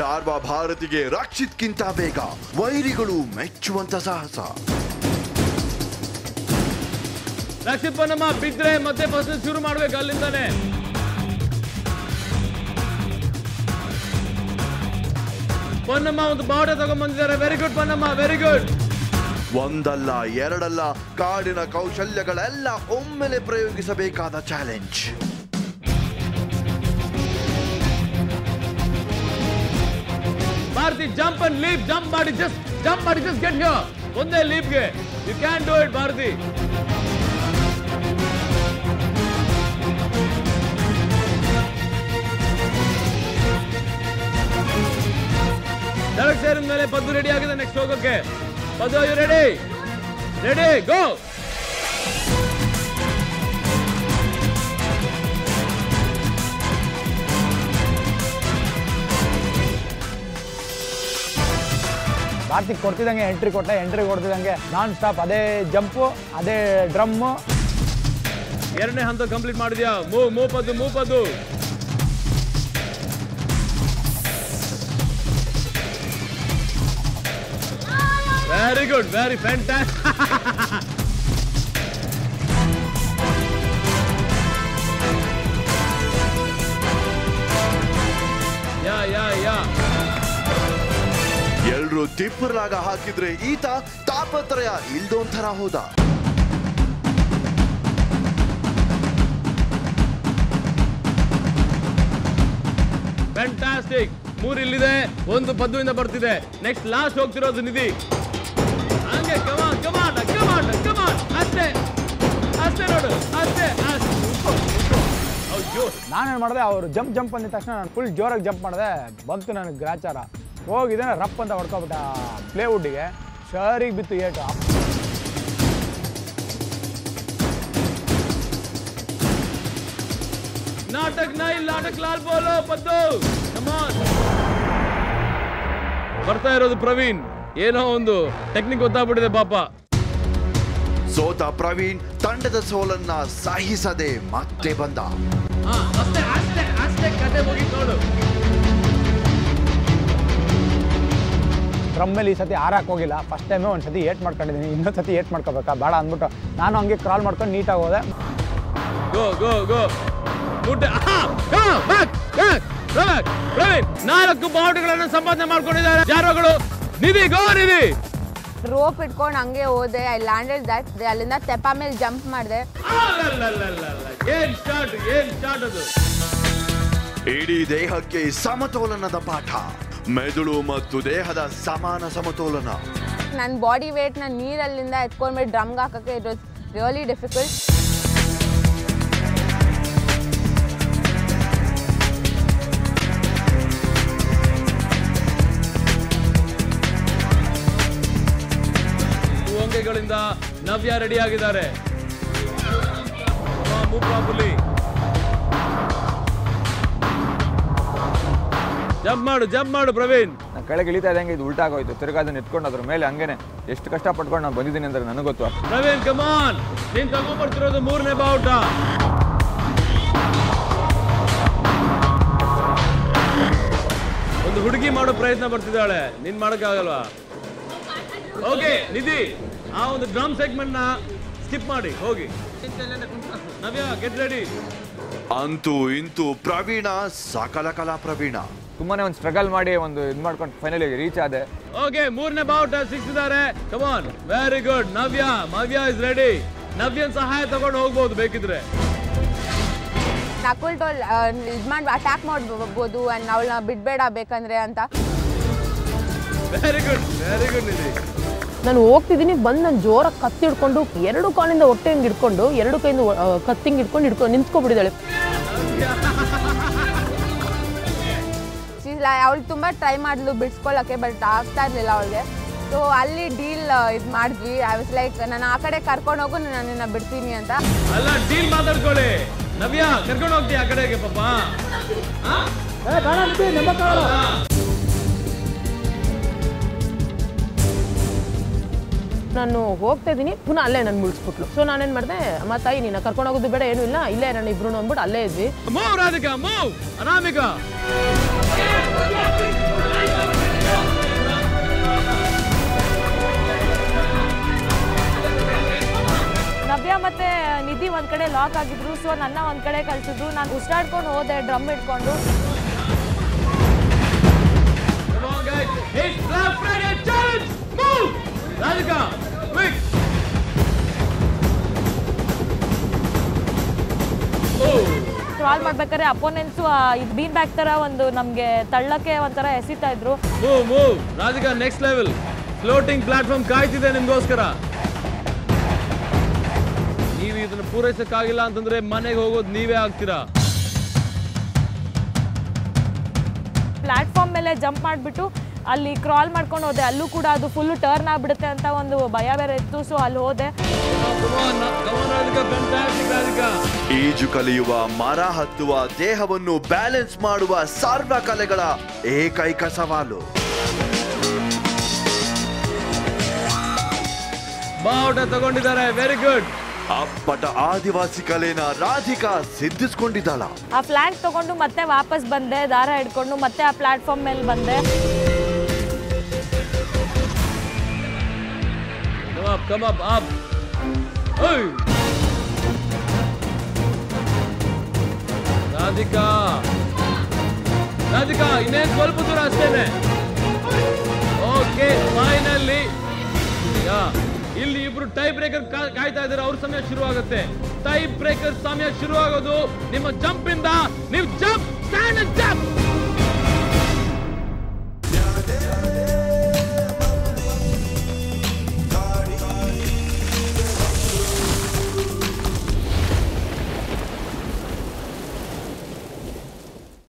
ಜಾರ್ವ ಭಾರತಿಗೆ ರಾಕ್ಷಿತ್ಕಿಂತ ಬೇಗ ವೈರಿಗಳು ಮೆಚ್ಚುವಂತ ಸಾಹಸ. ರಾಕ್ಷಿತ್ ಪನ್ನಮ್ಮ ಬಿದ್ರೆ ಮತ್ತೆ ಫಸ್ಟ್ ಶುರು ಮಾಡಬೇಕು ಅಲ್ಲಿಂದಾನೆ. ಪನ್ನಮ್ಮ ಒಂದು ಬಾವುಟ ತಗೊಂಡು ಬಂದಿದ್ದಾರೆ. Very good Pannamma, very good. ಒಂದಲ್ಲ ಎರಡಲ್ಲ ಕಾಡಿನ ಕೌಶಲ್ಯಗಳೆಲ್ಲ ಒಮ್ಮೆಲೆ ಪ್ರಯೋಗಿಸಬೇಕಾದ challenge. Bharati, jump and leap, jump Bharati, jump Bharati, just get here. One day leap ke, you can do it Bharati. Darak sir in mele Paddu ready aage the next stroke ke. Paddu, are you ready? Ready, go. Bharti को entry को non stop अदे jump अदे drum एरने हम complete मार दिया. Move move पदू move पदू. Very good, very fantastic. Yeah yeah yeah एलू तिपर हाक्रे तापत्रय इल्दर होद. फैंटास्टिक पद्दू बर्ती है. नेक्स्ट लास्ट होती निधि हे कमान कमान कमान कमान अस्े अस्े नोड़ अस्े अयो नाने जंप जंप अंद तक ना फुल जोर जंपे बंतु नन ग्राचार होगी रप अंत होता प्लेवुड के शरी बित एट नाटक नाइल नाटक लाल बोलो पद्दू बर्ता प्रवीण ऐनो टेक्निक गोत्ताबिट्टिदे पाप. सोत प्रवीण ತಂಡದ ಸೋಲನ್ನ ಸಹಿಸದೆ ಮತ್ತೆ ಬಂದ. ಅಷ್ಟೇ ಅಷ್ಟೇ ಅಷ್ಟೇ ಕತೆ ಮುಗಿತು ನೋಡು. ड्रम्मेली सती हारक होगिल्ल फस्ट टाइमे ओंद सति एट माड्कोंडिद्दीनि इन्नोंद सति एट माड्कोबेका बेड अंदबिट्टु नानु हंगे क्रॉल माड्कोंडु नीटागि होदे. Go go go good go back back back right. ನಾಲ್ಕು ಬಾವುಟಗಳನ್ನು ಸಂಪಾದನೆ ಮಾಡ್ಕೊಂಡಿದ್ದಾರೆ ಜಾರ್ವಗಳು. ನಿಧಿ ಗೋ ನಿಧಿ. ರೋಪ್ ಇಟ್ಕೊಂಡು ಹಂಗೆ ಹೋದೆ. ಐ ಲ್ಯಾಂಡೆಡ್ ದಟ್ ಅಲ್ಲಿಂದ ತೆಪ್ಪ ಮೇಲೆ ಜಂಪ್ ಮಾಡಿದೆ. ಏನ್ ಶಾಟ್, ಏನ್ ಶಾಟ್ ಅದು. ಇಡೀ ದೇಹಕ್ಕೆ ಸಮತೋಲನದ ಪಾಠ. ಮೆದುಳು ಮತ್ತು ದೇಹದ ಸಮಾನ ಸಮತೋಲನ. ನನ್ನ ಬಾಡಿ ವೇಟ್ ನ ನೀರಲ್ಲಿಂದ ಎತ್ಕೊಂಡು ಡ್ರಮ್ ಗೆ ಹಾಕಕ್ಕೆ ಇಟ್ ವಾಸ್ ರಿಯಲಿ ಡಿಫಿಕಲ್ಟ್. ಉಂಗೆಗಳಿಂದ ನವ್ಯ ರೆಡಿ ಆಗಿದ್ದಾರೆ. ಮುಪ್ಪಾ ಬುಲಿ जंप माडु प्रवीण ना कड़े इळीता इद्दंगे इदु उल्टा आगोय्तु तिरगा अदन्न एत्तुकोंडु अदर मेले हंगेने एष्टु कष्ट पट्टुकोंडु नानु बंदिद्दीनि अंद्रे ननगे गोत्तु. प्रवीण कम आन नीनु तगो बर्तिरोदु मूरने बाउट. ओंदु हुडुगि माडो प्रयत्न बर्तिदाळे नीनु माडक्के आगल्वा. ओके निधि आ ओंदु ड्रम सेग्मेंट ना स्किप माडि होगि. Navya get ready. अंतु इंतु प्रवीण सकल कला प्रवीण ತುಂಬಾನೇ ಒಂದು ಸ್ಟ್ರಗಲ್ ಮಾಡಿ ಒಂದು ಇದು ಮಾಡ್ಕೊಂಡು ಫೈನಲಿ ರೀಚ್ ಆದೆ. ಓಕೆ ಮೂರನೇ ಬಾವುಟ ಸಿಕ್ಕಿದ್ದಾರೆ. Come on, very good. Navya Navya is ready. ನವ್ಯನ್ ಸಹಾಯ ತಗೊಂಡು ಹೋಗಬಹುದು ಬೇಕಿದ್ರೆ. ನಕುಲ್ ಟೋಲ್ ಇದು ಮಾಡಿ ಅಟ್ಯಾಕ್ ಮಾಡಬಹುದು ಅಂಡ್ ಅವಳನ್ನ ಬಿಡಬೇಡ ಬೇಕಂದ್ರೆ ಅಂತ. Very good, very good Nidhi. ನಾನು ಹೋಗ್ತಿದ್ದೀನಿ ಬಂದು ನಾನು ಜೋರಾಗಿ ಕತ್ತಿ ಹಿಡ್ಕೊಂಡು ಎರಡು ಕಾಲಿಂದ ಹೊಟ್ಟೆ ಹಿಂಗೆ ಹಿಡ್ಕೊಂಡು ಎರಡು ಕೈಯಿಂದ ಕತ್ತಿ ಹಿಂಗೆ ಹಿಡ್ಕೊಂಡು ನಿಂತ್ಕೊಂಡ್ಬಿಡಿದಾಳೆ. ಅವಳು ತುಂಬಾ ಟ್ರೈ ಮಾಡ್ಲು ಬಿಡ್ಸ್ಕೊಳ್ಳೋಕೆ ಬಟ್ ಆಗ್ತಾ ಇರಲಿಲ್ಲ ಅವಳಿಗೆ. ಸೊ ಅಲ್ಲಿ ಡೀಲ್ ಇದು ಮಾಡಿದ್ವಿ. ಐ ವಾಸ್ ಲೈಕ್ ನಾನು ಆ ಕಡೆ ಕರ್ಕೊಂಡು ಹೋಗು ನಾನು ನಿನ್ನ ಬಿಡ್ತೀನಿ ಅಂತ. ಅಲ್ಲ ಡೀಲ್ ಮಾತಾಡ್ಕೊಳ್ಳಿ. ನವ್ಯ ಕರ್ಕೊಂಡು ಹೋಗ್ತೀಯ ಆ ಕಡೆಗೆ ಪಾಪ. ಹಾ ಏ ಬಾಣ ನಿಧಿ ನಮ್ಮ ಕಾಲ. ನಾನು ಹೋಗ್ತಾ ಇದ್ದೀನಿ ಪುನಃ ಅಲ್ಲೇ ನಾನು ಮುಳ್ಸ್ಬಿಟ್ಲು. ಸೊ ನಾನೇನು ಮಾಡಿದೆ ಅಮ್ಮ ತಾಯಿ ನಿನ್ನ ಕರ್ಕೊಂಡು ಹೋಗೋದು ಬೇಡ ಏನೂ ಇಲ್ಲ ಇಲ್ಲೇ ನಾನು ಇಬ್ರು ಅಂದ್ಬಿಟ್ಟು ಅಲ್ಲೇ ಇದ್ವಿ. Move Radhika move Anamika. ದಿವ್ಯ ಮತ್ತೆ ನಿಧಿ ಒಂದ ಕಡೆ ಲಾಕ್ ಆಗಿದ್ರು ಸೋ ನನ್ನ ಒಂದ ಕಡೆ ಕಳ್ಸಿದ್ರು ನಾನು ಉಸ್ಟಾಡ್ಕೊಂಡು ಹೋದೆ ಡ್ರಮ್ ಇಟ್ಕೊಂಡು It's Black Friday challenge move Radhika quick Oh crawl ಮಾಡಬೇಕಾದ್ರೆ ಅಪೋನೆಂಟ್ಸ್ ಇದು ಬೀನ್ ಬ್ಯಾಕ್ ತರ ಒಂದು ನಮಗೆ ತಳ್ಳಕ್ಕೆ ಒಂತರ ಎಸಿತಾ ಇದ್ರು move move Radhika next level floating platform ಕಾಯ್ತಿದೆ ನಿಮಗೋಸ್ಕರ पूरैसक्कागिल्ल अंतंद्रे मनेगे होगोदु नीवे आग्तीरा प्लैटफार्म मेले जंप माड्बिट्टु अल्ली क्रॉल माड्कोंडु होदे अल्लू कूड अदु फुल टर्न आग्बिडुत्ते अंत ओंदु भय बेरे इत्तु सो अल्ली होदे ಈಜು ಕಲಿಯುವ ಮರ ಹತ್ತುವ ದೇಹವನ್ನು ಬ್ಯಾಲೆನ್ಸ್ ಮಾಡುವ ಸರ್ವಕಲೆಗಳ ಏಕೈಕ ಸವಾಲು ಬಾವುಟ ತಗೊಂಡಿದ್ದಾರೆ ವೆರಿ ಗುಡ್ ಅಪ್ಪಟ ಆದಿವಾಸಿ ಕಲೆನ ರಾಧಿಕಾ ಸಿದ್ಧಿಸಿಕೊಂಡಿದ್ದಾಳ ಆ ಫ್ಲಾಗ್ ತಗೊಂಡು ಮತ್ತೆ ವಾಪಸ್ ಬಂದೆ ದಾರ ಹಿಡ್ಕೊಂಡು ಮತ್ತೆ ಆ ಪ್ಲಾಟ್ಫಾರ್ಮ್ ಮೇಲೆ ಬಂದೆ ಕಮ್ ಅಪ್ ಅಪ್ ಓಯ್ ರಾಧಿಕಾ ರಾಧಿಕಾ ಇನ್ನೇನು ಸ್ವಲ್ಪ ದೂರ ಅಷ್ಟೇನೆ ಓಕೆ ಫೈನಲಿ ಯಾ ಇಲ್ಲಿ ಇಬ್ರು ಟೈ ಬ್ರೇಕರ್ ಕಾಯ್ತಾ ಇದ್ದಾರೆ ಅವರ ಸಮಯ ಶುರು ಆಗುತ್ತೆ ಟೈ ಬ್ರೇಕರ್ ಸಮಯ ಶುರು ಆಗೋದು ನಿಮ್ಮ ಜಂಪ್ ಇಂದ ನೀವು ಜಂಪ್ ಸ್ಟ್ಯಾಂಡ್ ಅಂಡ್ ಜಂಪ್